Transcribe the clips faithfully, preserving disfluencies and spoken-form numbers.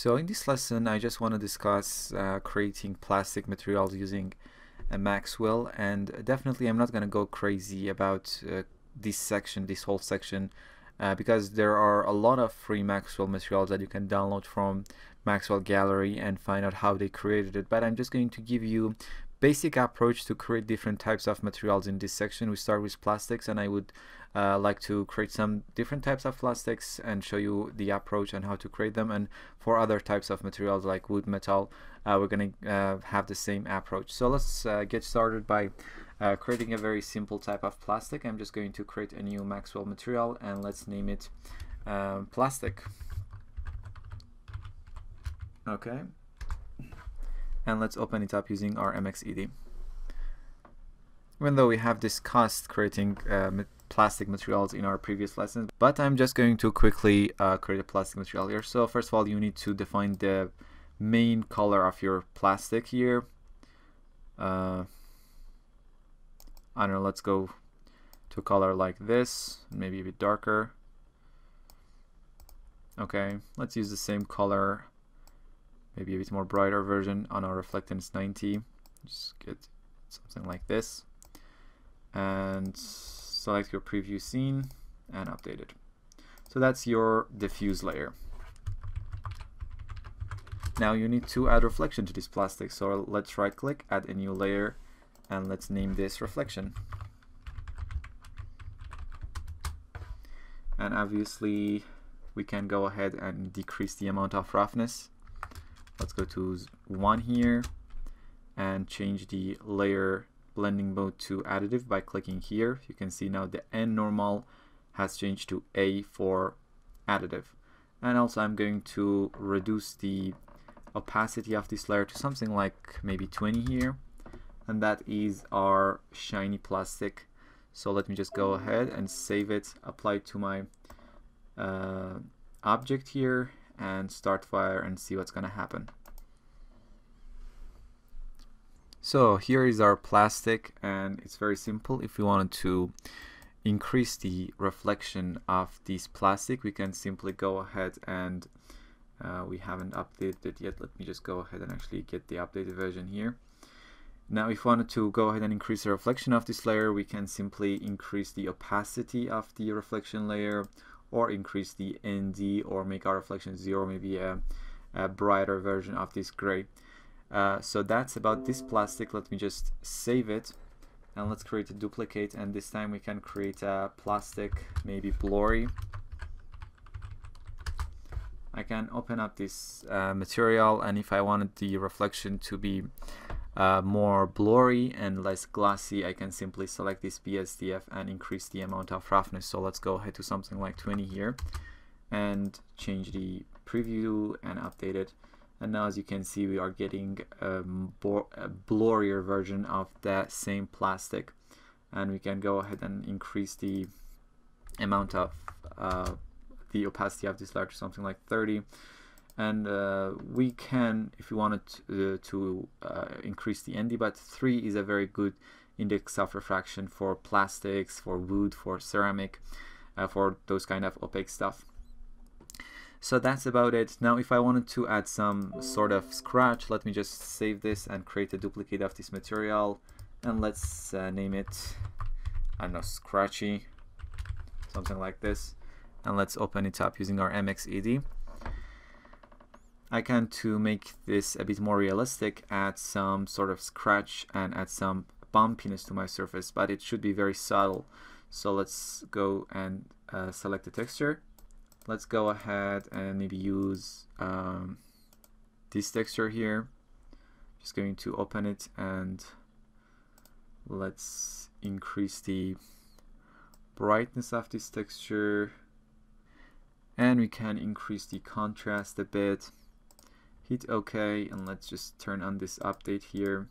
So in this lesson I just want to discuss uh, creating plastic materials using a Maxwell, and definitely I'm not going to go crazy about uh, this section, this whole section, uh, because there are a lot of free Maxwell materials that you can download from Maxwell Gallery and find out how they created it. But I'm just going to give you basic approach to create different types of materials. In this section we start with plastics, and I would uh, like to create some different types of plastics and show you the approach and how to create them. And for other types of materials like wood, metal, uh, we're gonna uh, have the same approach. So let's uh, get started by uh, creating a very simple type of plastic. I'm just going to create a new Maxwell material, and let's name it um, plastic. Okay, and let's open it up using our M X E D. Even though we have discussed creating uh, plastic materials in our previous lessons, but I'm just going to quickly uh, create a plastic material here. So first of all, you need to define the main color of your plastic here. Uh, I don't know, let's go to color like this, maybe a bit darker. Okay, let's use the same color, maybe a bit more brighter version on our reflectance ninety. Just get something like this and select your preview scene and update it. So that's your diffuse layer. Now you need to add reflection to this plastic, so let's right click, add a new layer, and let's name this reflection. And obviously we can go ahead and decrease the amount of roughness. Let's go to one here and change the layer blending mode to additive by clicking here. You can see now the N normal has changed to A for additive. And also I'm going to reduce the opacity of this layer to something like maybe twenty here. And that is our shiny plastic. So let me just go ahead and save it, apply it to my uh, object here, and start fire and see what's gonna happen. So here is our plastic, and it's very simple. If we wanted to increase the reflection of this plastic, we can simply go ahead and uh, we haven't updated it yet. Let me just go ahead and actually get the updated version here. Now if we wanted to go ahead and increase the reflection of this layer, we can simply increase the opacity of the reflection layer, or increase the N D, or make our reflection zero, maybe a, a brighter version of this gray. Uh, so that's about this plastic. Let me just save it, and let's create a duplicate, and this time we can create a plastic, maybe blurry. I can open up this uh, material, and if I wanted the reflection to be uh, more blurry and less glossy, I can simply select this B S D F and increase the amount of roughness. So let's go ahead to something like twenty here and change the preview and update it. And now as you can see, we are getting a, a blurrier version of that same plastic, and we can go ahead and increase the amount of uh, the opacity of this layer to something like thirty, and uh, we can, if you wanted to, uh, to uh, increase the N D, but three is a very good index of refraction for plastics, for wood, for ceramic, uh, for those kind of opaque stuff. So that's about it. Now if I wanted to add some sort of scratch, let me just save this and create a duplicate of this material, and let's uh, name it, I don't know, scratchy, something like this. And let's open it up using our M X E D. I can, to make this a bit more realistic, add some sort of scratch and add some bumpiness to my surface, but it should be very subtle. So let's go and uh, select the texture. Let's go ahead and maybe use um, this texture here. Just going to open it, and let's increase the brightness of this texture. And we can increase the contrast a bit. Hit OK, and let's just turn on this update here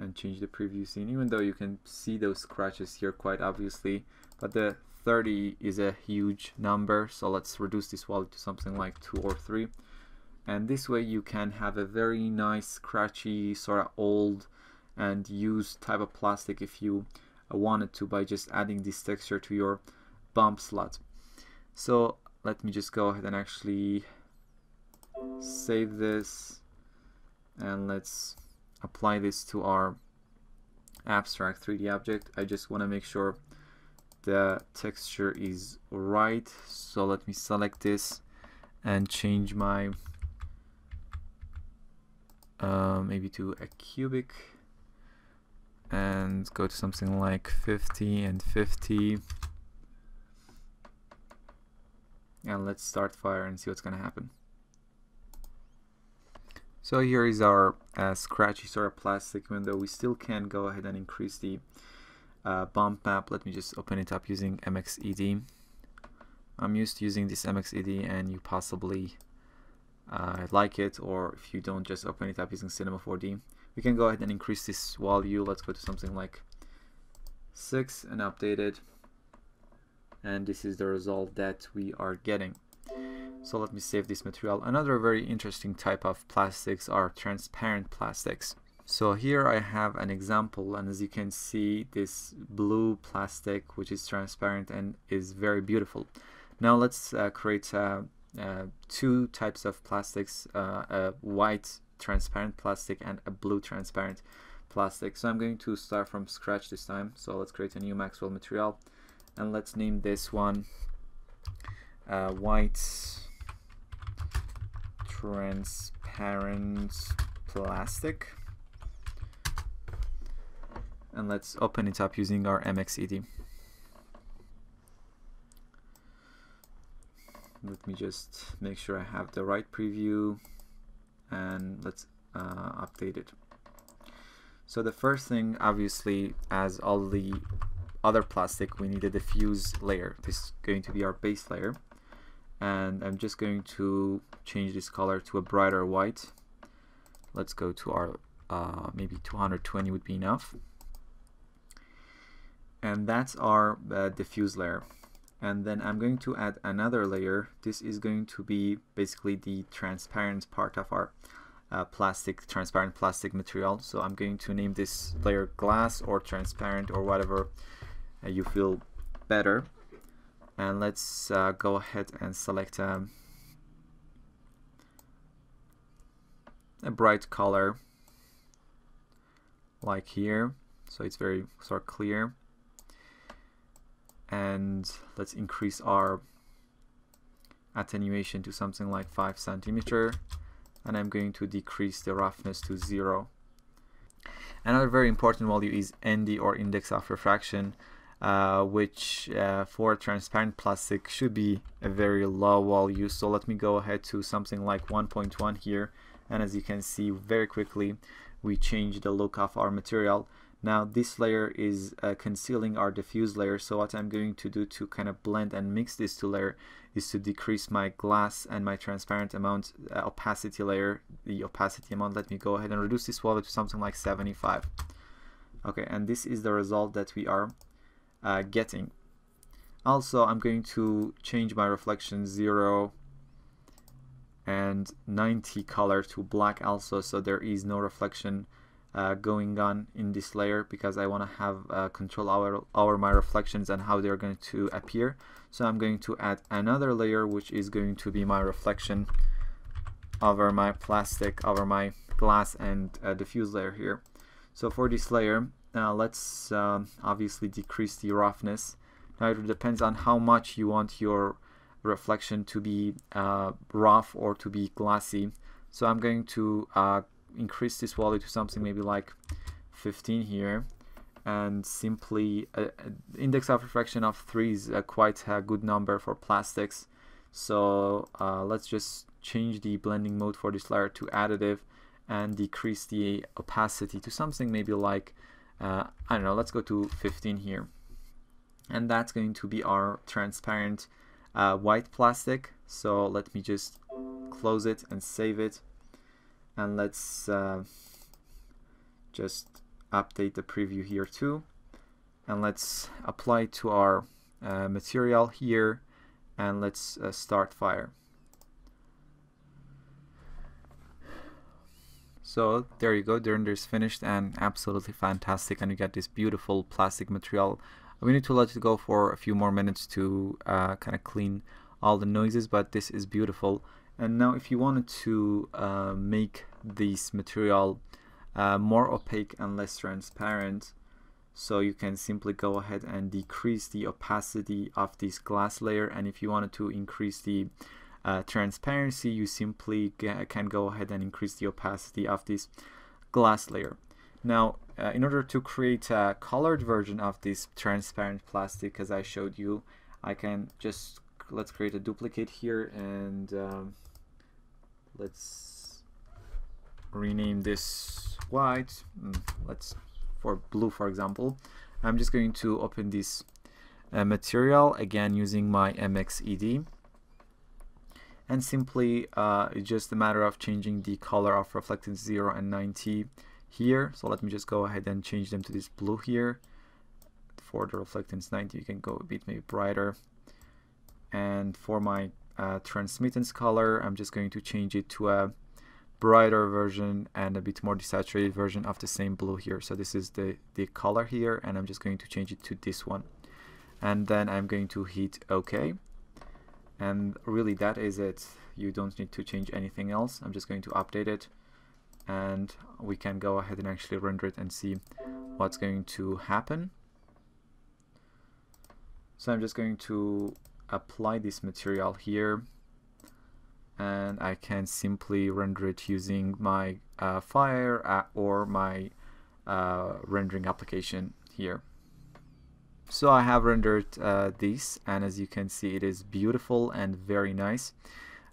and change the preview scene, even though you can see those scratches here quite obviously. But the thirty is a huge number, so let's reduce this value to something like two or three. And this way you can have a very nice, scratchy, sort of old and used type of plastic if you wanted to, by just adding this texture to your bump slot. So let me just go ahead and actually save this, and let's apply this to our abstract three D object. I just want to make sure the texture is right, so let me select this and change my uh, maybe to a cubic and go to something like fifty and fifty, and let's start fire and see what's gonna happen. So here is our uh, scratchy sort of plastic window. We still can go ahead and increase the uh, bump map. Let me just open it up using M X E D. I'm used to using this M X E D, and you possibly uh, like it, or if you don't, just open it up using Cinema four D. We can go ahead and increase this value. Let's go to something like six and update it. And this is the result that we are getting. So let me save this material. Another very interesting type of plastics are transparent plastics. So here I have an example, and as you can see, this blue plastic, which is transparent and is very beautiful. Now let's uh, create uh, uh, two types of plastics, uh, a white transparent plastic and a blue transparent plastic. So I'm going to start from scratch this time. So let's create a new Maxwell material, and let's name this one uh, white transparent plastic, and let's open it up using our M X E D. Let me just make sure I have the right preview, and let's uh, update it. So the first thing, obviously, as all the other plastic, we need a diffuse layer. This is going to be our base layer, and I'm just going to change this color to a brighter white. Let's go to our uh, maybe two hundred twenty would be enough, and that's our uh, diffuse layer. And then I'm going to add another layer. This is going to be basically the transparent part of our uh, plastic, transparent plastic material. So I'm going to name this layer glass or transparent or whatever uh, you feel better. And let's uh, go ahead and select um, a bright color like here, so it's very sort of clear. And let's increase our attenuation to something like five centimeter, and I'm going to decrease the roughness to zero. Another very important value is N D, or index of refraction, Uh, which uh, for transparent plastic should be a very low value. So let me go ahead to something like one point one here, and as you can see, very quickly we change the look of our material. Now this layer is uh, concealing our diffuse layer, so what I'm going to do to kind of blend and mix these two layers is to decrease my glass and my transparent amount uh, opacity layer, the opacity amount. Let me go ahead and reduce this value to something like seventy-five. Okay, and this is the result that we are Uh, getting. Also, I'm going to change my reflection zero and ninety color to black also, so there is no reflection uh, going on in this layer, because I want to have uh, control over, over my reflections and how they're going to appear. So I'm going to add another layer, which is going to be my reflection over my plastic, over my glass and uh, diffuse layer here. So for this layer, now let's um, obviously decrease the roughness. Now it depends on how much you want your reflection to be uh, rough or to be glassy. So I'm going to uh, increase this value to something maybe like fifteen here, and simply uh, index of refraction of three is uh, quite a good number for plastics. So uh, let's just change the blending mode for this layer to additive and decrease the opacity to something maybe like Uh, I don't know, let's go to fifteen here, and that's going to be our transparent uh, white plastic. So let me just close it and save it, and let's uh, just update the preview here too, and let's apply to our uh, material here, and let's uh, start fire. So there you go, the render is finished and absolutely fantastic, and we got this beautiful plastic material. We need to let it go for a few more minutes to uh, kind of clean all the noises, but this is beautiful. And now if you wanted to uh, make this material uh, more opaque and less transparent, so you can simply go ahead and decrease the opacity of this glass layer. And if you wanted to increase the uh, transparency, you simply can go ahead and increase the opacity of this glass layer. Now uh, in order to create a colored version of this transparent plastic, as I showed you, I can just, let's create a duplicate here, and um, let's rename this white, let's for blue, for example. I'm just going to open this uh, material again using my M X E D, and simply uh, it's just a matter of changing the color of reflectance zero and ninety here. So let me just go ahead and change them to this blue here. For the reflectance ninety, you can go a bit maybe brighter. And for my uh, transmittance color, I'm just going to change it to a brighter version and a bit more desaturated version of the same blue here. So this is the, the color here, and I'm just going to change it to this one. And then I'm going to hit OK. And really that is it. You don't need to change anything else. I'm just going to update it, and we can go ahead and actually render it and see what's going to happen. So I'm just going to apply this material here, and I can simply render it using my uh, Fire uh, or my uh, rendering application here. So I have rendered uh, this, and as you can see, it is beautiful and very nice.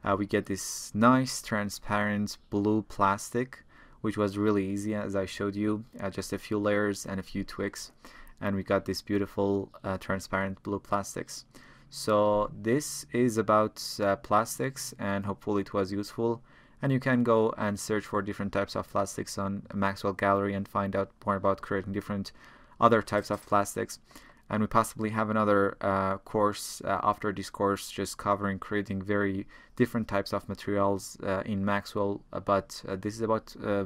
Uh, we get this nice transparent blue plastic, which was really easy, as I showed you, uh, just a few layers and a few tweaks, and we got this beautiful uh, transparent blue plastics. So this is about uh, plastics, and hopefully it was useful, and you can go and search for different types of plastics on Maxwell Gallery and find out more about creating different other types of plastics. And we possibly have another uh, course uh, after this course, just covering creating very different types of materials uh, in Maxwell, but uh, this is about uh,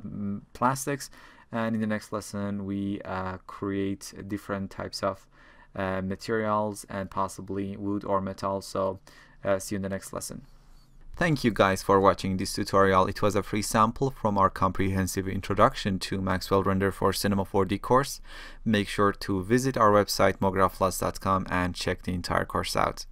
plastics, and in the next lesson we uh, create different types of Uh, materials and possibly wood or metal. So uh, see you in the next lesson. Thank you guys for watching this tutorial. It was a free sample from our comprehensive introduction to Maxwell Render for Cinema four D course. Make sure to visit our website mographplus dot com and check the entire course out.